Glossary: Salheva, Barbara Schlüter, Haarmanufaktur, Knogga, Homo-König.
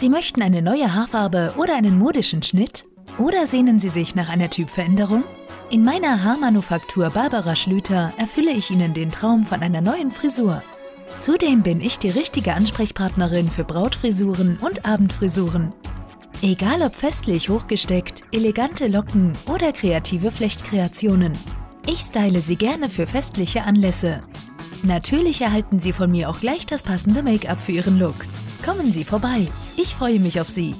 Sie möchten eine neue Haarfarbe oder einen modischen Schnitt? Oder sehnen Sie sich nach einer Typveränderung? In meiner Haarmanufaktur Barbara Schlüter erfülle ich Ihnen den Traum von einer neuen Frisur. Zudem bin ich die richtige Ansprechpartnerin für Brautfrisuren und Abendfrisuren. Egal ob festlich hochgesteckt, elegante Locken oder kreative Flechtkreationen. Ich style Sie gerne für festliche Anlässe. Natürlich erhalten Sie von mir auch gleich das passende Make-up für Ihren Look. Kommen Sie vorbei. Ich freue mich auf Sie.